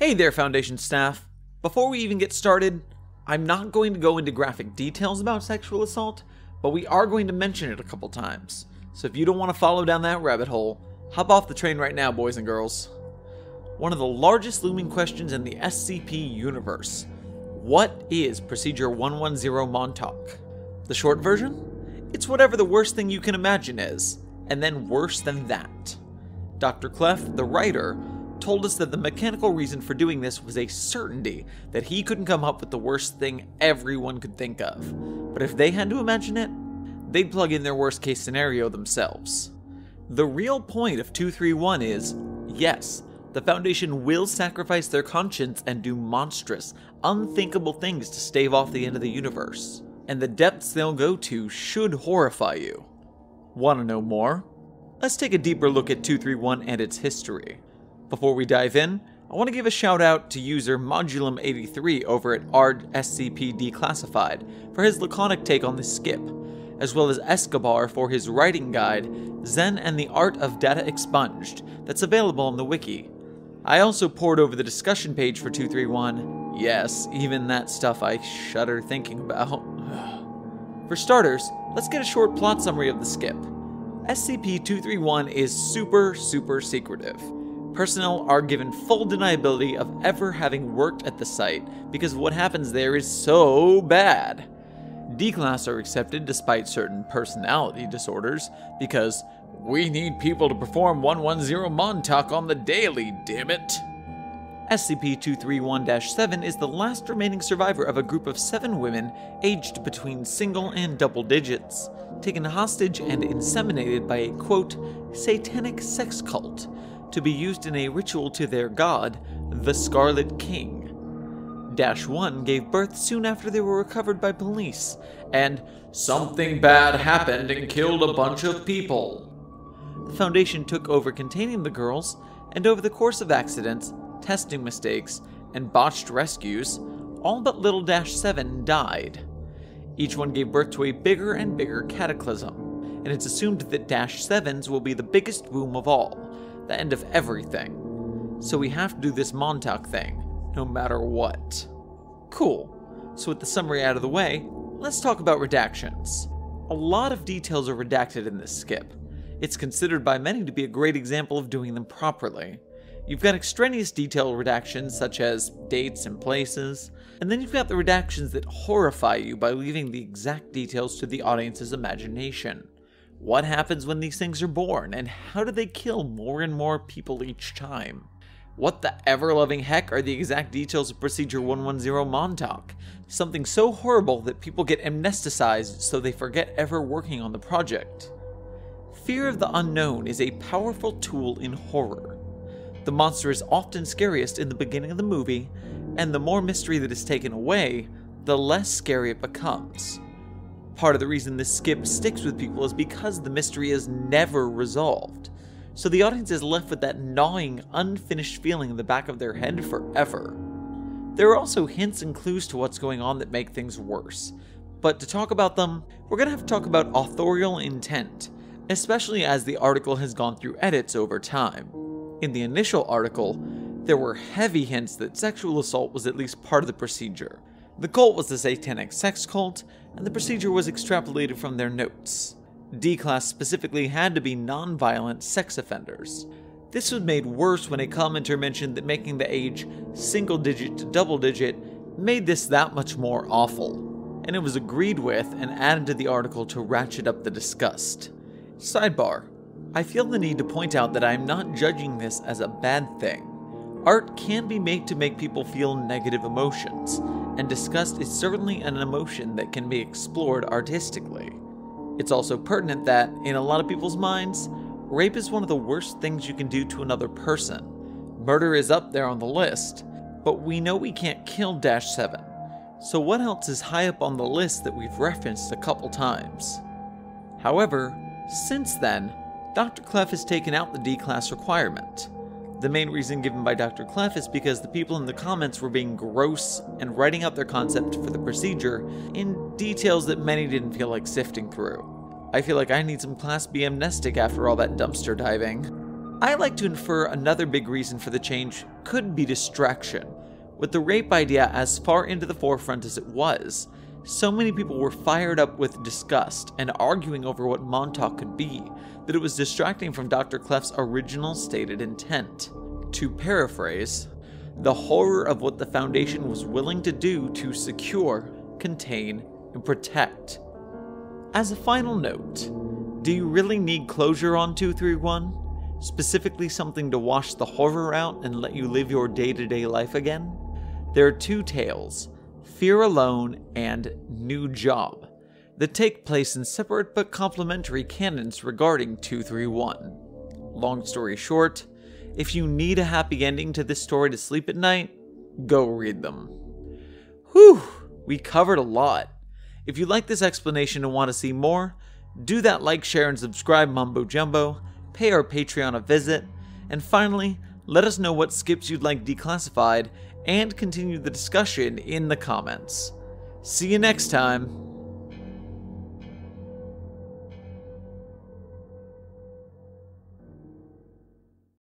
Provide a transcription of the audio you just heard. Hey there, Foundation staff. Before we even get started, I'm not going to go into graphic details about sexual assault, but we are going to mention it a couple times. So if you don't want to follow down that rabbit hole, hop off the train right now, boys and girls. One of the largest looming questions in the SCP universe. What is Procedure 110 Montauk? The short version? It's whatever the worst thing you can imagine is, and then worse than that. Dr. Clef, the writer, told us that the mechanical reason for doing this was a certainty that he couldn't come up with the worst thing everyone could think of, but if they had to imagine it, they'd plug in their worst case scenario themselves. The real point of 231 is, yes, the Foundation will sacrifice their conscience and do monstrous, unthinkable things to stave off the end of the universe, and the depths they'll go to should horrify you. Want to know more? Let's take a deeper look at 231 and its history. Before we dive in, I want to give a shout out to user Modulum83 over at r/SCPDeclassified for his laconic take on this skip, as well as Eskobar for his writing guide, Zen and the Art of Data Expunged, that's available on the wiki. I also pored over the discussion page for 231, yes, even that stuff I shudder thinking about. For starters, let's get a short plot summary of the skip. SCP-231 is super secretive. Personnel are given full deniability of ever having worked at the site because what happens there is so bad. D-Class are accepted despite certain personality disorders because we need people to perform 110 Montauk on the daily, dammit. SCP-231-7 is the last remaining survivor of a group of 7 women aged between single and double digits, taken hostage and inseminated by a quote, satanic sex cult, to be used in a ritual to their god, the Scarlet King. -1 gave birth soon after they were recovered by police, and something bad happened and killed a bunch of people. The Foundation took over containing the girls, and over the course of accidents, testing mistakes, and botched rescues, all but little -7 died. Each one gave birth to a bigger and bigger cataclysm, and it's assumed that -7's will be the biggest boom of all, the end of everything. So we have to do this Montauk thing, no matter what. Cool. So with the summary out of the way, let's talk about redactions. A lot of details are redacted in this skip. It's considered by many to be a great example of doing them properly. You've got extraneous detail redactions such as dates and places, and then you've got the redactions that horrify you by leaving the exact details to the audience's imagination. What happens when these things are born, and how do they kill more and more people each time? What the ever-loving heck are the exact details of Procedure 110 Montauk? Something so horrible that people get amnesticized so they forget ever working on the project. Fear of the unknown is a powerful tool in horror. The monster is often scariest in the beginning of the movie, and the more mystery that is taken away, the less scary it becomes. Part of the reason this skip sticks with people is because the mystery is never resolved, so the audience is left with that gnawing, unfinished feeling in the back of their head forever. There are also hints and clues to what's going on that make things worse, but to talk about them, we're going to have to talk about authorial intent, especially as the article has gone through edits over time. In the initial article, there were heavy hints that sexual assault was at least part of the procedure. The cult was the satanic sex cult, and the procedure was extrapolated from their notes. D-Class specifically had to be non-violent sex offenders. This was made worse when a commenter mentioned that making the age single digit to double digit made this that much more awful, and it was agreed with and added to the article to ratchet up the disgust. Sidebar, I feel the need to point out that I am not judging this as a bad thing. Art can be made to make people feel negative emotions, and disgust is certainly an emotion that can be explored artistically. It's also pertinent that, in a lot of people's minds, rape is one of the worst things you can do to another person. Murder is up there on the list, but we know we can't kill -7, so what else is high up on the list that we've referenced a couple times? However, since then, Dr. Clef has taken out the D-Class requirement. The main reason given by Dr. Clef is because the people in the comments were being gross and writing out their concept for the procedure in details that many didn't feel like sifting through. I feel like I need some Class B amnestic after all that dumpster diving. I like to infer another big reason for the change could be distraction. With the rape idea as far into the forefront as it was, so many people were fired up with disgust and arguing over what Montauk could be, that it was distracting from Dr. Clef's original stated intent. To paraphrase, the horror of what the Foundation was willing to do to secure, contain, and protect. As a final note, do you really need closure on 231? Specifically something to wash the horror out and let you live your day-to-day life again? There are two tales, Fear Alone and New Job, that take place in separate but complementary canons regarding 231. Long story short, if you need a happy ending to this story to sleep at night, go read them. Whew, we covered a lot. If you like this explanation and want to see more, do that like, share, and subscribe mumbo jumbo, pay our Patreon a visit, and finally, let us know what skips you'd like declassified and continue the discussion in the comments. See you next time!